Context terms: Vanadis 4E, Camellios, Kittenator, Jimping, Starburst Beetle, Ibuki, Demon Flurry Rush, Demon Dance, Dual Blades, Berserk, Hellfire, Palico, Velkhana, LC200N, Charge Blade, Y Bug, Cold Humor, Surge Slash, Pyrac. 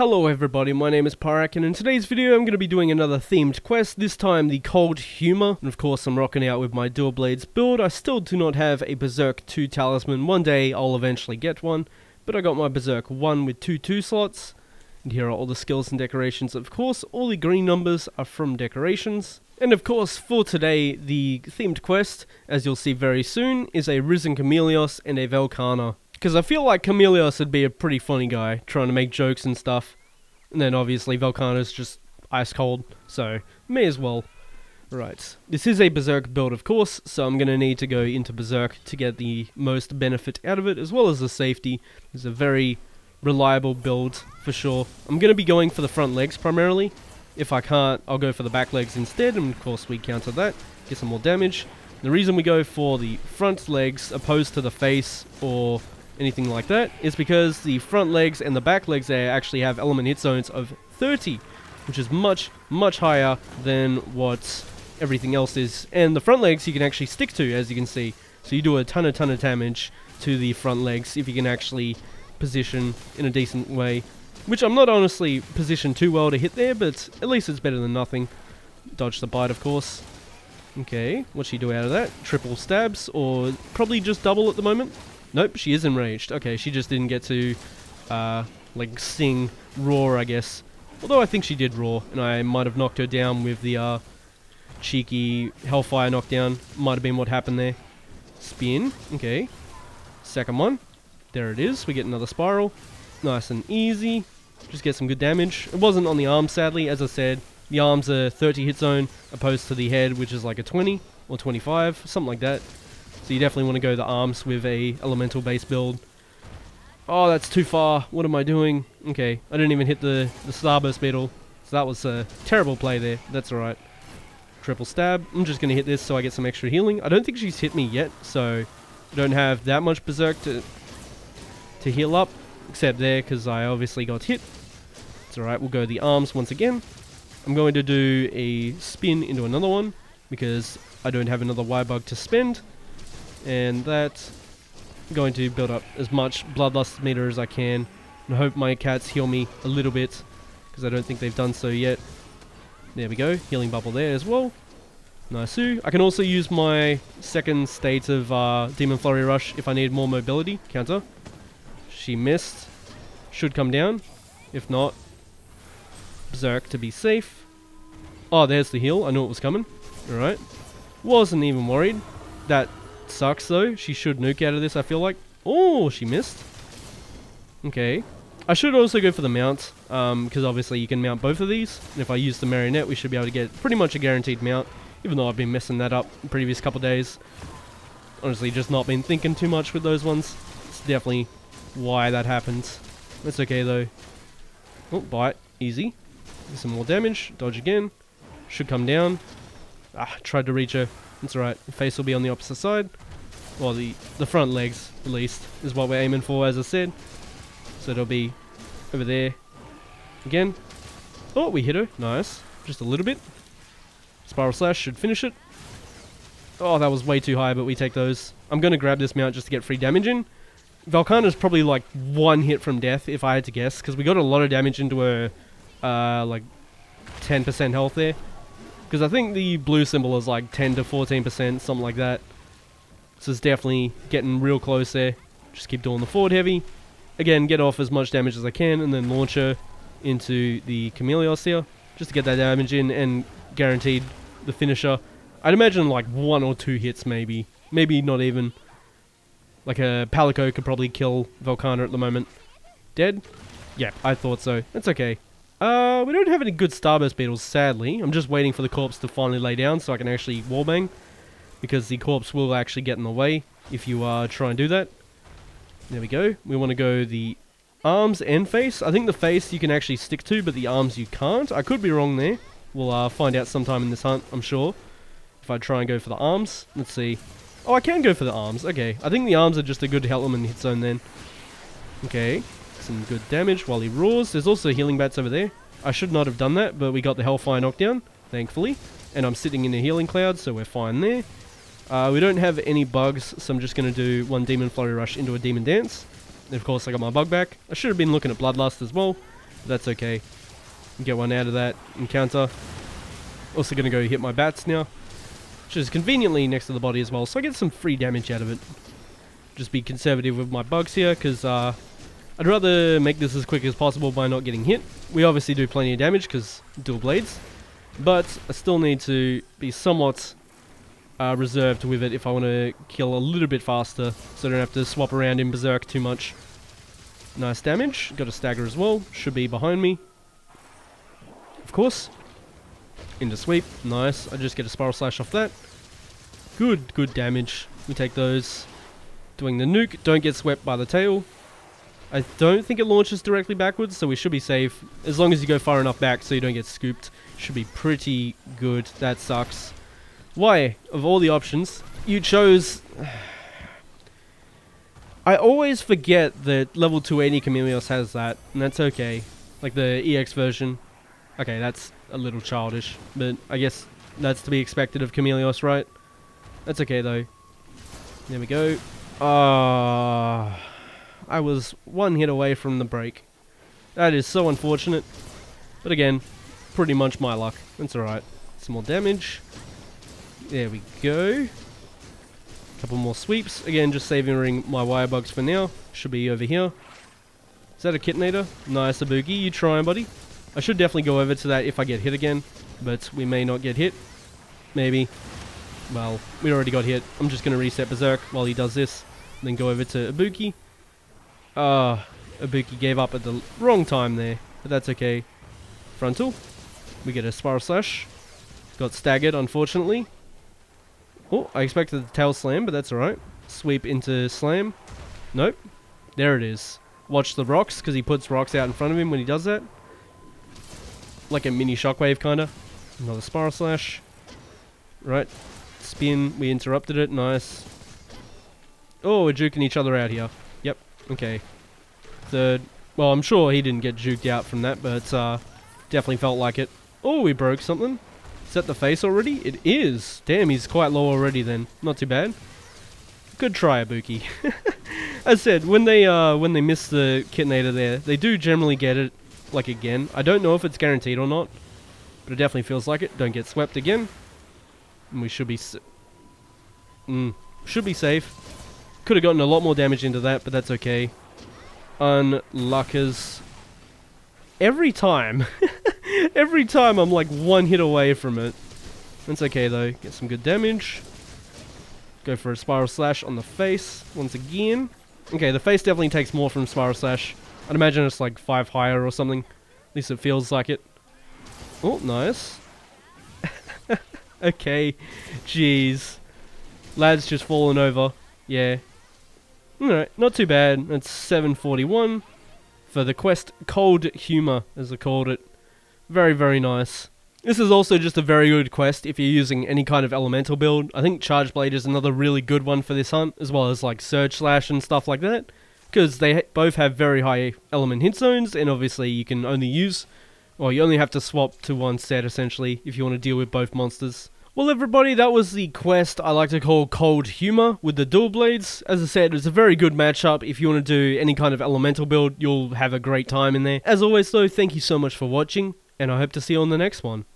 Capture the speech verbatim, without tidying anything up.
Hello everybody, my name is Pyrac, and in today's video I'm going to be doing another themed quest, this time the Cold Humor. And of course I'm rocking out with my Dual Blades build. I still do not have a Berserk two talisman. One day I'll eventually get one, but I got my Berserk one with two two slots. And here are all the skills and decorations. Of course, all the green numbers are from decorations. And of course, for today, the themed quest, as you'll see very soon, is a Risen Camellios and a Velkhana. Because I feel like Camellios would be a pretty funny guy, trying to make jokes and stuff. And then obviously Velkhana's just ice cold, so may as well. Right, this is a Berserk build of course, so I'm going to need to go into Berserk to get the most benefit out of it, as well as the safety. It's a very reliable build, for sure. I'm going to be going for the front legs primarily. If I can't, I'll go for the back legs instead, and of course we counter that, get some more damage. The reason we go for the front legs opposed to the face or anything like that is because the front legs and the back legs there actually have element hit zones of thirty, which is much much higher than what everything else is, and the front legs you can actually stick to, as you can see, so you do a ton of ton of damage to the front legs if you can actually position in a decent way, which I'm not honestly positioned too well to hit there, but at least it's better than nothing. Dodge the bite, of course. Okay, what's she do out of that? Triple stabs, or probably just double at the moment. Nope, she is enraged. Okay, she just didn't get to, uh, like, sing, roar, I guess. Although I think she did roar, and I might have knocked her down with the, uh, cheeky Hellfire knockdown. Might have been what happened there. Spin. Okay. Second one. There it is. We get another spiral. Nice and easy. Just get some good damage. It wasn't on the arm, sadly. As I said, the arm's a thirty hit zone, opposed to the head, which is like a twenty or twenty-five, something like that. So you definitely want to go the arms with a elemental base build. Oh, that's too far. What am I doing? Okay, I didn't even hit the, the Starburst Beetle. So that was a terrible play there. That's alright. Triple stab. I'm just going to hit this so I get some extra healing. I don't think she's hit me yet, so I don't have that much Berserk to, to heal up. Except there, because I obviously got hit. It's alright, we'll go the arms once again. I'm going to do a spin into another one, because I don't have another Y Bug to spend. And that's going to build up as much bloodlust meter as I can, and hope my cats heal me a little bit, because I don't think they've done so yet. There we go, healing bubble there as well. Nice-oo. I can also use my second state of uh, Demon Flurry Rush if I need more mobility. Counter. She missed. Should come down. If not, Berserk to be safe. Oh, there's the heal. I knew it was coming. Alright. Wasn't even worried. That sucks though. She should nuke out of this, I feel like. Oh, she missed. Okay. I should also go for the mount, um, because obviously you can mount both of these. And if I use the marionette, we should be able to get pretty much a guaranteed mount, even though I've been messing that up the previous couple days. Honestly, just not been thinking too much with those ones. It's definitely why that happens. That's okay though. Oh, bite. Easy. Do some more damage. Dodge again. Should come down. Ah, tried to reach her. That's alright. The face will be on the opposite side. Well, the, the front legs, at least, is what we're aiming for, as I said. So it'll be over there. Again. Oh, we hit her. Nice. Just a little bit. Spiral Slash should finish it. Oh, that was way too high, but we take those. I'm going to grab this mount just to get free damage in. Velkhana's probably like one hit from death, if I had to guess, because we got a lot of damage into her, uh, like, ten percent health there. Because I think the blue symbol is like ten to fourteen percent, something like that. So it's definitely getting real close there. Just keep doing the forward heavy. Again, get off as much damage as I can, and then launch her into the Camellios here. Just to get that damage in, and guaranteed the finisher. I'd imagine like one or two hits maybe. Maybe not even. Like a Palico could probably kill Velkhana at the moment. Dead? Yeah, I thought so. That's okay. Uh, we don't have any good Starburst Beetles, sadly. I'm just waiting for the corpse to finally lay down so I can actually wallbang. Because the corpse will actually get in the way if you uh, try and do that. There we go. We want to go the arms and face. I think the face you can actually stick to, but the arms you can't. I could be wrong there. We'll uh, find out sometime in this hunt, I'm sure. If I try and go for the arms. Let's see. Oh, I can go for the arms. Okay. I think the arms are just a good help him in the hit zone then. Okay. Some good damage while he roars. There's also healing bats over there. I should not have done that, but we got the Hellfire knockdown, thankfully. And I'm sitting in a healing cloud, so we're fine there. Uh, we don't have any bugs, so I'm just going to do one Demon Flurry Rush into a Demon Dance. And of course, I got my bug back. I should have been looking at Bloodlust as well. That's okay. Get one out of that encounter. Also going to go hit my bats now, which is conveniently next to the body as well, so I get some free damage out of it. Just be conservative with my bugs here, because uh, I'd rather make this as quick as possible by not getting hit. We obviously do plenty of damage because dual blades, but I still need to be somewhat uh, reserved with it if I want to kill a little bit faster, so I don't have to swap around in Berserk too much. Nice damage. Got a stagger as well. Should be behind me, of course. Into sweep. Nice. I just get a spiral slash off that. Good, good damage. We take those. Doing the nuke. Don't get swept by the tail. I don't think it launches directly backwards, so we should be safe. As long as you go far enough back so you don't get scooped. Should be pretty good. That sucks. Why, of all the options, you chose... I always forget that level two eighty Camellios has that, and that's okay. Like the E X version. Okay, that's a little childish, but I guess that's to be expected of Camellios, right? That's okay, though. There we go. Ah, uh, I was one hit away from the break. That is so unfortunate. But again, pretty much my luck. That's alright. Some more damage. There we go. Couple more sweeps. Again, just saving my wire bugs for now. Should be over here. Is that a Kittenator? Nice, Ibuki. You trying, buddy? I should definitely go over to that if I get hit again, but we may not get hit. Maybe. Well, we already got hit. I'm just going to reset Berserk while he does this, and then go over to Ibuki. Ah, uh, Ibuki gave up at the wrong time there, but that's okay. Frontal. We get a Spiral Slash. Got staggered, unfortunately. Oh, I expected the tail slam, but that's alright. Sweep into slam. Nope. There it is. Watch the rocks, because he puts rocks out in front of him when he does that. Like a mini shockwave, kinda. Another spiral slash. Right. Spin. We interrupted it. Nice. Oh, we're juking each other out here. Yep. Okay. Third. Well, I'm sure he didn't get juked out from that, but uh, definitely felt like it. Oh, we broke something. Is that the face already? It is. Damn, he's quite low already then. Not too bad. Good try, Ibuki. I said, when they uh, when they miss the Kittenator there, they do generally get it. Like again, I don't know if it's guaranteed or not, but it definitely feels like it. Don't get swept again, and we should be s mm, should be safe. Could have gotten a lot more damage into that, but that's okay. Unluckers. Every time, every time I'm like one hit away from it. That's okay though. Get some good damage. Go for a spiral slash on the face once again. Okay, the face definitely takes more from spiral slash. I'd imagine it's like five higher or something. At least it feels like it. Oh, nice. Okay. Jeez. Lad's just fallen over. Yeah. Alright, not too bad. It's seven forty-one for the quest Cold Humor, as I called it. Very, very nice. This is also just a very good quest if you're using any kind of elemental build. I think Charge Blade is another really good one for this hunt, as well as like Surge Slash and stuff like that. Because they both have very high element hit zones, and obviously you can only use, or you only have to swap to one set essentially if you want to deal with both monsters. Well everybody, that was the quest I like to call Cold Humor with the dual blades. As I said, it's a very good matchup. If you want to do any kind of elemental build, you'll have a great time in there. As always though, thank you so much for watching, and I hope to see you on the next one.